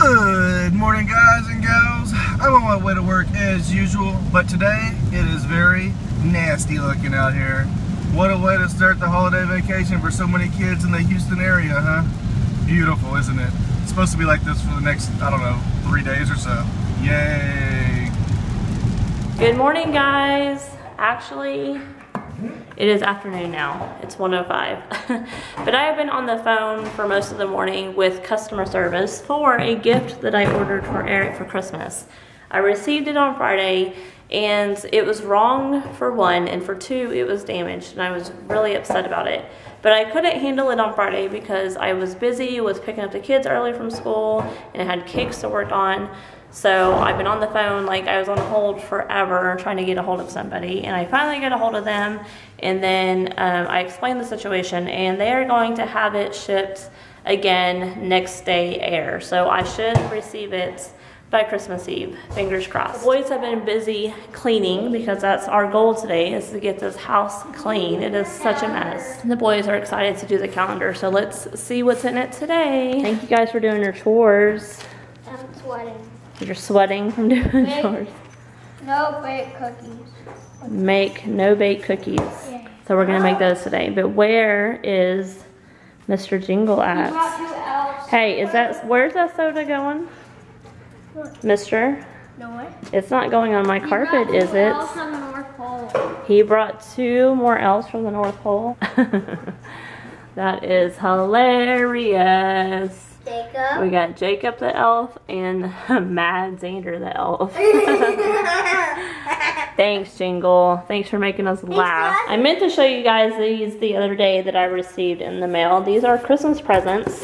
Good morning, guys and gals. I'm on my way to work as usual, but today it is very nasty looking out here. What a way to start the holiday vacation for so many kids in the Houston area, huh? Beautiful, isn't it? It's supposed to be like this for the next, I don't know, 3 days or so. Yay! Good morning, guys. Actually, it is afternoon now. It's 1:05. But I have been on the phone for most of the morning with customer service for a gift that I ordered for Eric for Christmas. I received it on Friday and it was wrong for one, and for two it was damaged, and I was really upset about it. But I couldn't handle it on Friday because I was busy with picking up the kids early from school and I had cakes to work on. So I've been on the phone, like I was on hold forever trying to get a hold of somebody, and I finally got a hold of them, and then I explained the situation, and they are going to have it shipped again next day air. So I should receive it by Christmas Eve, fingers crossed. The boys have been busy cleaning because that's our goal today, is to get this house clean. It is such a mess. The boys are excited to do the calendar, so let's see what's in it today. Thank you guys for doing your chores. I'm sweating. You're sweating from doing chores. No bake cookies. Make no bake cookies. Yeah. So we're gonna make those today. But where is Mr. Jingle at? Hey, is that, where's that soda going? What? Mister? No way. It's not going on my carpet, is it? He brought two more elves from the North Pole. That is hilarious. Jacob. We got Jacob the elf and Mad Xander the elf. Thanks, Jingle. Thanks for making us laugh. I meant to show you guys these the other day that I received in the mail. These are Christmas presents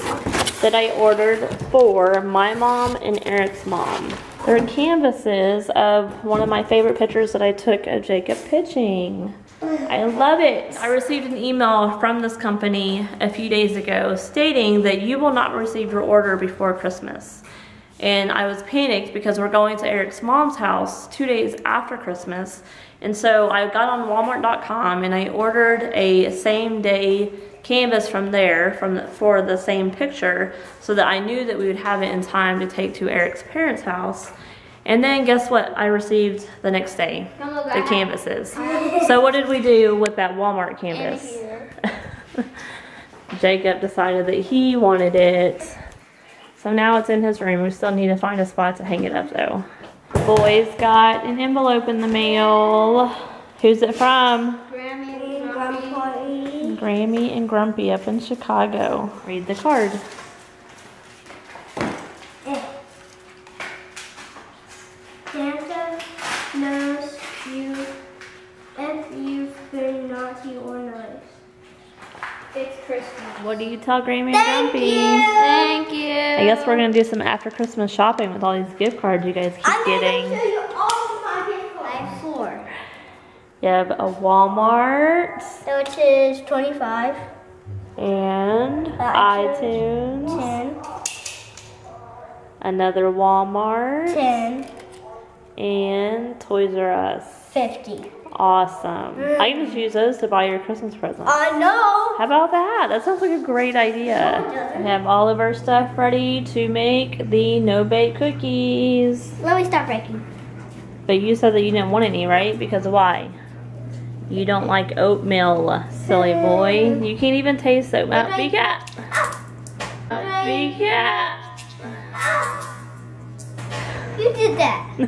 that I ordered for my mom and Eric's mom. They're canvases of one of my favorite pictures that I took of Jacob pitching. I love it. I received an email from this company a few days ago stating that you will not receive your order before Christmas. And I was panicked because we're going to Eric's mom's house 2 days after Christmas. And so I got on Walmart.com and I ordered a same-day canvas from there for the same picture so that I knew that we would have it in time to take to Eric's parents' house. And then guess what I received the next day? The canvases. So what did we do with that Walmart canvas? Jacob decided that he wanted it. So now it's in his room. We still need to find a spot to hang it up though. Boys got an envelope in the mail. Who's it from? Grammy and Grumpy. Grammy and Grumpy up in Chicago. Read the card. Santa knows you if you've been naughty or nice. It's Christmas. What do you tell Grammy and Grumpy? Thank you. I guess we're gonna do some after Christmas shopping with all these gift cards you guys keep getting. Gonna show you all my gift cards. I have 4. You have a Walmart, which is 25, and iTunes 10. Another Walmart 10. And Toys R Us 50. Awesome. I can just use those to buy your Christmas presents. I know. How about that? That sounds like a great idea. We have all of our stuff ready to make the no-bake cookies. Let me stop breaking. But you said that you didn't want any, right? Because why? You don't like oatmeal, silly boy. You can't even taste oatmeal. Be cat. Be cat. You did that. You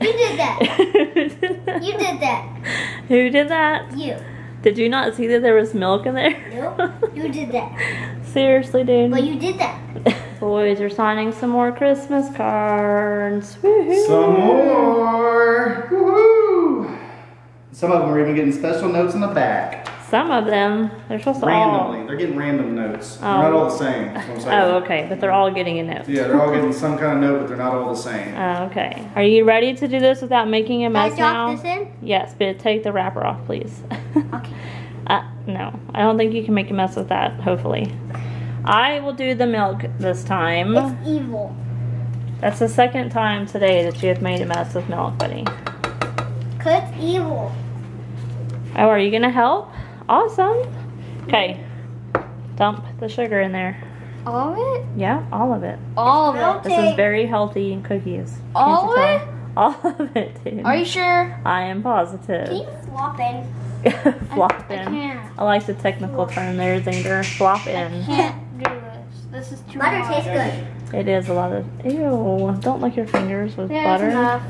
did that. You did that. Who did that? You. Did you not see that there was milk in there? Nope. You did that. Seriously, dude. But you did that. Boys are signing some more Christmas cards. Woohoo. Some more. Woohoo. Some of them are even getting special notes in the back. Some of them, they're supposed to randomly. They're getting random notes. Oh. They're not all the same. That's what I'm saying. Oh, okay, but they're all getting a note. Yeah, they're all getting some kind of note, but they're not all the same. Oh, okay. Are you ready to do this without making a mess now? Can I drop this in? Yes, but take the wrapper off, please. Okay. No, I don't think you can make a mess with that, hopefully. I will do the milk this time. It's evil. That's the second time today that you have made a mess with milk, buddy. 'Cause it's evil. Oh, are you going to help? Awesome. Okay, dump the sugar in there. All of it? Yeah, all of it. All of it. This is very healthy in cookies. All of it? All of it, dude. Are you sure? I am positive. Can you flop in? Flop in. I can't. I like the technical term there, Xander. Flop in. I can't do this. This is too butter hard. Butter tastes good. It is a lot of... Ew. Don't lick your fingers with butter. Enough.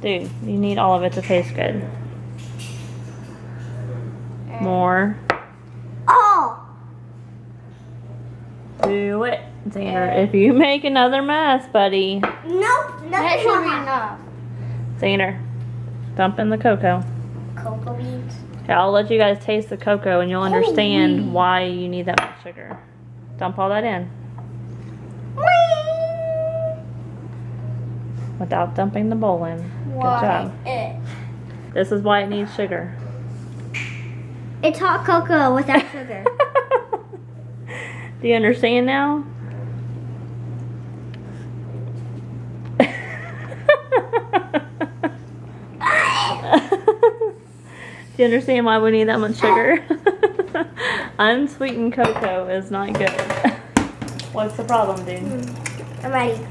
Dude, you need all of it to taste good. More. Oh! Do it, Xander. If you make another mess, buddy. Nope, nothing. That should be enough. Xander, dump in the cocoa. Cocoa beans. Okay, I'll let you guys taste the cocoa and you'll understand why you need that much sugar. Dump all that in. Whee! Without dumping the bowl in. Why? Good job. This is why it needs sugar. It's hot cocoa without sugar. Do you understand now? Do you understand why we need that much sugar? Unsweetened cocoa is not good. What's the problem, dude? I'm ready.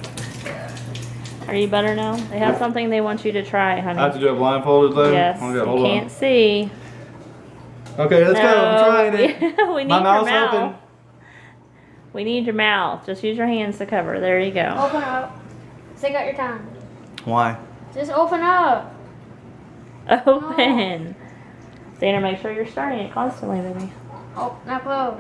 Are you better now? They have something they want you to try, honey. I have to do it blindfolded, though? Yes. Okay, hold on. You can't see. Okay, let's go. I'm trying it. We need your mouth. Open. We need your mouth. Just use your hands to cover. There you go. Open up. Stick out your tongue. Why? Just open up. Open. No. Xander, make sure you're stirring it constantly, baby. Oh, not close.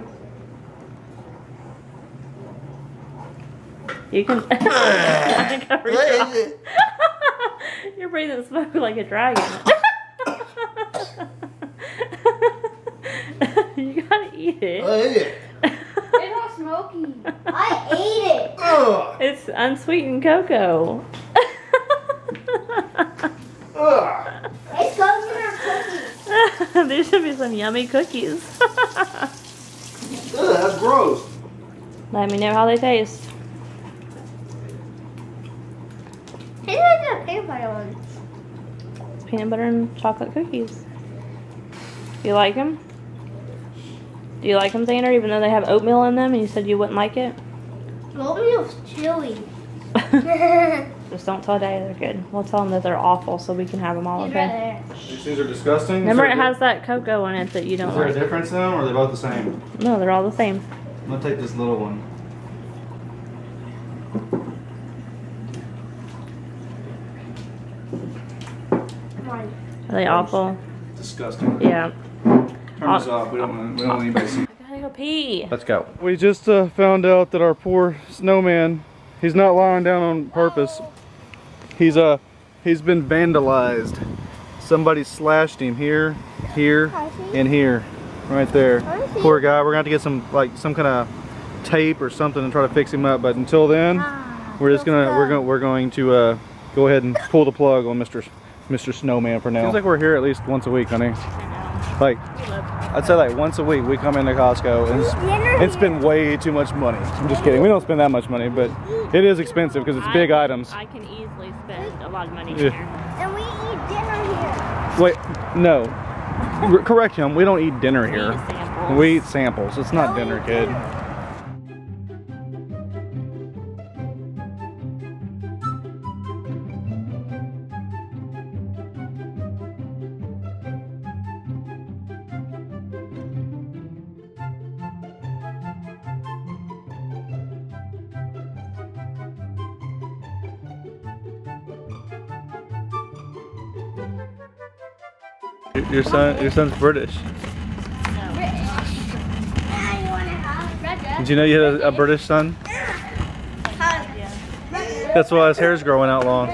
You can cover your mouth. You're breathing smoke like a dragon. You gotta eat it. I ate it. It's all smoky. I ate it. Ugh. It's unsweetened cocoa. Ugh. It goes in our cookies. There should be some yummy cookies. Ugh, that's gross. Let me know how they taste. It's like the peanut butter ones. Peanut butter and chocolate cookies. You like them? Do you like them, Xander, even though they have oatmeal in them and you said you wouldn't like it? Oatmeal's chewy. Just don't tell Daddy they're good. We'll tell them that they're awful so we can have them all, okay? These things are disgusting. Remember, it has that cocoa in it that you don't like. Is there a difference in them, or are they both the same? No, they're all the same. I'm going to take this little one. Are they awful? Disgusting. Yeah. Turn this off. We don't want anybody to see. I gotta go pee. Let's go. We just found out that our poor snowman, he's not lying down on purpose. He's been vandalized. Somebody slashed him here, here, and here, right there. Poor guy. We're gonna have to get some kind of tape or something and try to fix him up. But until then, we're going to go ahead and pull the plug on Mr. Snowman for now. Seems like we're here at least once a week, honey. Like, I'd say like once a week we come into Costco and it's been way too much money. I'm just kidding. We don't spend that much money, but it is expensive because it's big items. I can easily spend a lot of money here. And we eat dinner here. Wait, no. Correct him. We don't eat dinner here. We eat samples. It's not dinner, kid. Your son's British. Did you know you had a British son? That's why his hair's growing out long.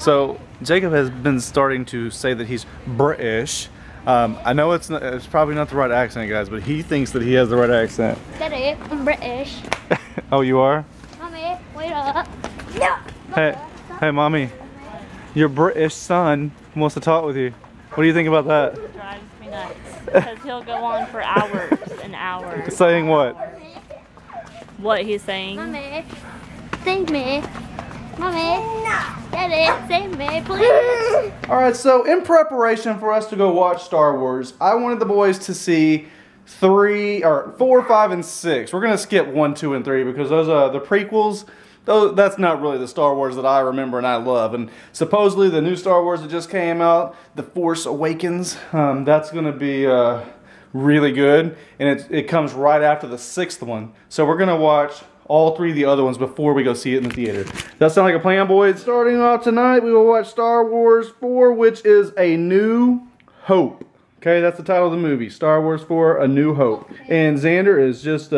So Jacob has been starting to say that he's British. I know it's probably not the right accent, guys, but he thinks that he has the right accent. Daddy, I'm British. Oh, you are? Mommy, wait up. No. Hey, Mommy. Your British son wants to talk with you. What do you think about that? It drives me nuts. Because he'll go on for hours and hours. Saying what? What he's saying. Mommy, thank me. Mommy, Daddy, save me, please. Alright, so in preparation for us to go watch Star Wars, I wanted the boys to see 3, or 4, 5, and 6. We're gonna skip 1, 2, and 3 because those are the prequels. That's not really the Star Wars that I remember and I love. And supposedly the new Star Wars that just came out, The Force Awakens, that's going to be really good. And it comes right after the 6th one. So we're going to watch all 3 of the other ones before we go see it in the theater. Does that sound like a plan, boys? Starting off tonight, we will watch Star Wars 4, which is A New Hope. Okay, that's the title of the movie, Star Wars 4, A New Hope. And Xander is just,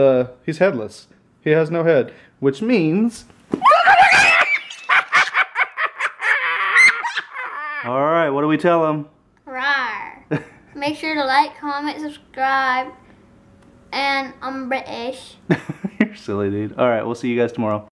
he's headless. He has no head, which means... All right, what do we tell them? Rawr. Make sure to like, comment, subscribe, and I'm British. You're silly, dude. All right, we'll see you guys tomorrow.